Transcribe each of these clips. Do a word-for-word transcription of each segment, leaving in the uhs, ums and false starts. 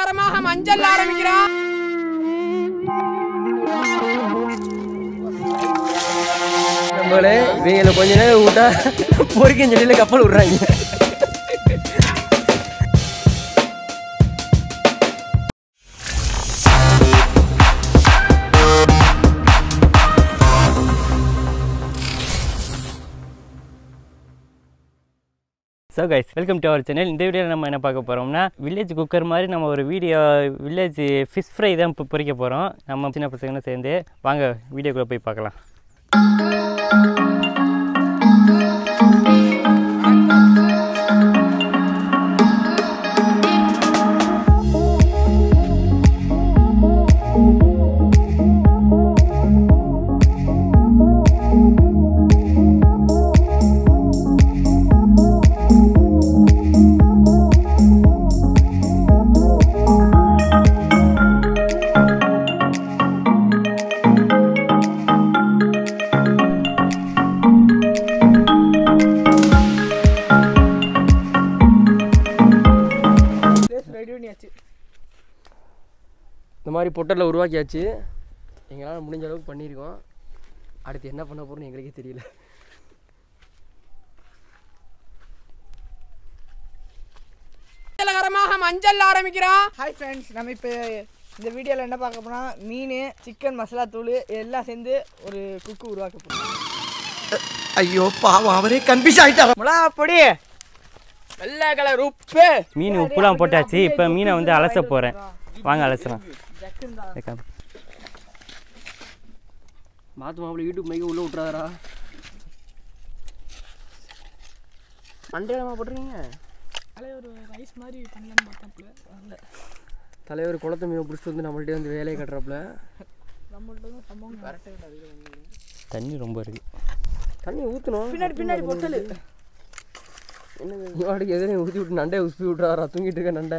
கரமாக மஞ்சள் ஆரம்பிக்கிறான். நம்மளே வேல கொஞ்ச நேரம் விட்டா பொறுக்கின் செடியில கப்பல் விடுறாங்க. So guys, welcome to our channel. In this video, we are going to cook village cooker. We are video village fish fry. We are going to cook the video. We are இந்த மாதிரி பொட்டல்ல உருவாக்கியாச்சு. எங்களால முடிஞ்ச அளவுக்கு பண்ணிருக்கோம். அடுத்து என்ன பண்ண போறோம்னு எங்களுக்கே தெரியல. கரமாக மஞ்சள் ஆரம்பிக்கிறோம். ஹாய் फ्रेंड्स, நம்ம இப்போ இந்த வீடியோல என்ன பார்க்க போறோம்னா மீன், சிக்கன் மசாலா தூள் எல்லாம் சேர்ந்து ஒரு குக்கு உருவாக்க போறோம். ஐயோ பாவம், அவரே கன்ஃபியூஸ் ஆயிட்டாரு. மலா பொடி நல்ல கலர் உப்பு மீன் உப்புலாம் போட்டாச்சு. இப்போ மீனை வந்து அலச போறேன். வாங்க அலசலாம். மாத்து மாப்பிள்ள யூடியூப் மேக்கே உள்ள விட்டுறாரா? மண்டையிலமா போட்டுருக்கீங்க. தலைவர் ரைஸ் மாதிரி பண்ணலான்னு பார்த்தாப்புல, வரல. தலைவர் குளத்து மீனை பிடிச்சிட்டு வந்து நம்மள்கிட்ட வந்து வேலையை கட்டுறாப்புல. நம்மள்கிட்ட வந்து சம்பவம் கரெக்டாக தண்ணி ரொம்ப இருக்கு. தண்ணி ஊற்றணும். பின்னாடி பின்னாடி பொட்டல் என்னது எதிரே ஊற்றி விட்டு நண்டை உசுப்பி விட்றாரா? தூங்கிட்டு இருக்கேன் நண்டை.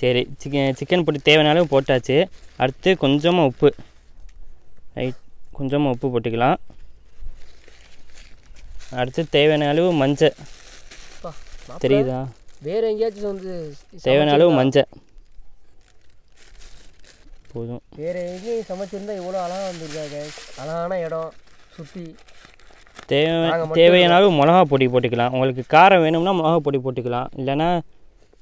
சரி சிக்கன் சிக்கன் பொடி தேவையான அளவு போட்டாச்சு. அடுத்து கொஞ்சமாக உப்பு, ரைட், கொஞ்சமாக உப்பு போட்டுக்கலாம். அடுத்து தேவையான அளவு மஞ்சள். தெரியுதா? வேறு எங்கேயாச்சும் வந்து தேவையான அளவு மஞ்சள் போதும். வேறு எங்கேயும் சமைச்சிருந்தால் இவ்வளோ அழகாக வந்துருக்காங்க. அழகான இடம் சுற்றி. தேவை தேவையான அளவு மிளகா பொடி போட்டுக்கலாம். உங்களுக்கு காரம் வேணும்னா மிளகா பொடி போட்டுக்கலாம். இல்லைன்னா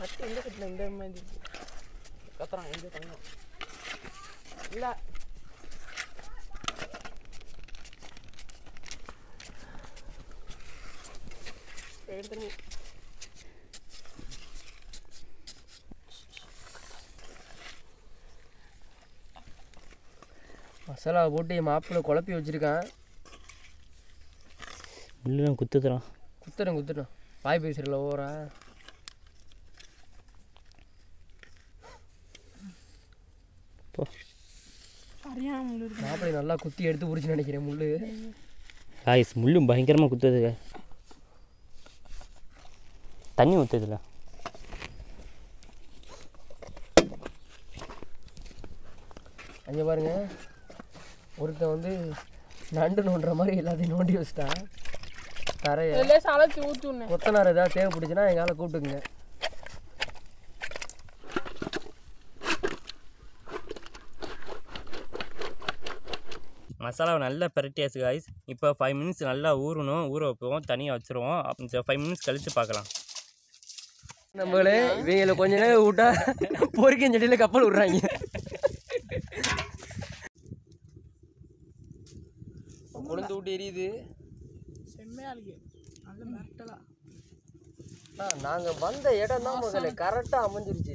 கட்டு எந்த கட்டில் இந்த மாதிரி கத்துறான் எந்த தங்கம் இல்லை. எடுத்து மசாலா போட்டு என் மாப்பிள்ளை குழப்பி வச்சுருக்கான். இல்லை குத்துறான். குத்துறேன் குத்துறேன் வாய் பேசுறல ஓரா. மாப்பிள்ளை நல்லா குத்தி எடுத்து பிடிச்சி நினைக்கிறேன். முள்ளு காய்ஸ், முள்ளு பயங்கரமாக குத்துது. தண்ணி ஊற்றுதுல அங்கே பாருங்க. ஒருத்தன் வந்து நண்டு நோண்டுற மாதிரி எல்லாத்தையும் நோண்டி வச்சுட்டா தரையை கொத்தனார் ஏதாவது தேவை பிடிச்சுன்னா எங்களால் கூப்பிட்டுக்குங்க. மசாலாவை நல்லா பெரட்டியாச்சு காய்ஸ். இப்போ ஃபைவ் மினிட்ஸ் நல்லா ஊறணும், ஊற வைப்போம், தனியாக வச்சுருவோம். அப்போ ஃபைவ் மினிட்ஸ் கழித்து பார்க்கலாம். நம்மளே இவங்களை கொஞ்ச நேரம் விட்டா பொறிக்கும் செடியில் கப்பல் விட்றாங்க. கொழுந்து விட்டு எரியுது. நாங்கள் வந்த இடம் தான் முதல்ல கரெக்டாக அமைஞ்சிருச்சு.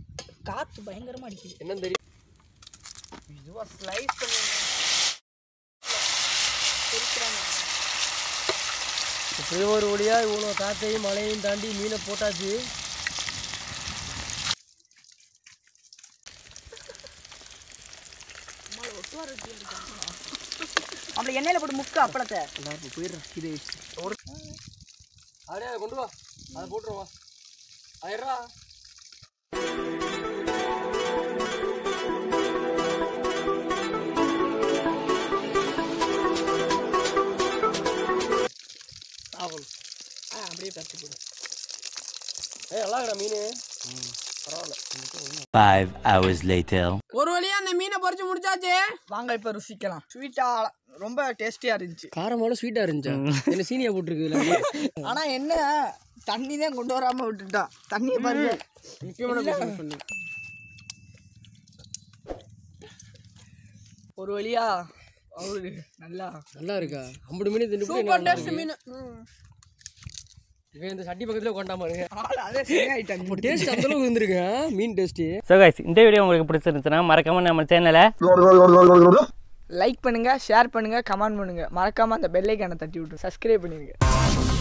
காற்று பயங்கரமாக அடிக்குது. என்னன்னு தெரியும். இதுவாக ஸ்லைஸ் பண்ணுங்க. இப்போ ஒரு ஒளியாக இவ்வளோ காற்றையும் மழையும் தாண்டி மீனை போட்டாச்சு. அப்படி எண்ணெயில் போட்டு முக்க அப்பளத்தை போயிடுறேன். இது அப்படியே கொண்டு வா, அதை போட்டுருவா ஆயிடுறா. ஒரு வழியா அந்த மீனை பொறிச்சு முடிச்சாச்சு. வாங்க இப்ப ருசிக்கலாம். ஸ்வீட்டா ரொம்ப டேஸ்டியா இருந்துச்சு. காரமோட ஸ்வீட்டா இருந்துச்சு. என்ன சீனியா போட்டுருக்கு. ஆனா என்ன தண்ணி தான் கொண்டு வராம விட்டுட்டான். தண்ணியை பாருங்க. ஒரு வழியா அவரு நல்லா நல்லா இருக்கா. ஐம்பது மீன் திண்டு மீன் இந்த சட்டி பக்கத்தில் கொண்டாம மீன் டேஸ்ட். ஸோ காய்ஸ், இந்த வீடியோ உங்களுக்கு பிடிச்சிருந்துச்சுன்னா மறக்காம நம்ம சேனலை லைக் பண்ணுங்க, ஷேர் பண்ணுங்க, கமெண்ட் பண்ணுங்க. மறக்காம அந்த பெல் ஐகானை தட்டி விட்டு சப்ஸ்கிரைப் பண்ணிருங்க.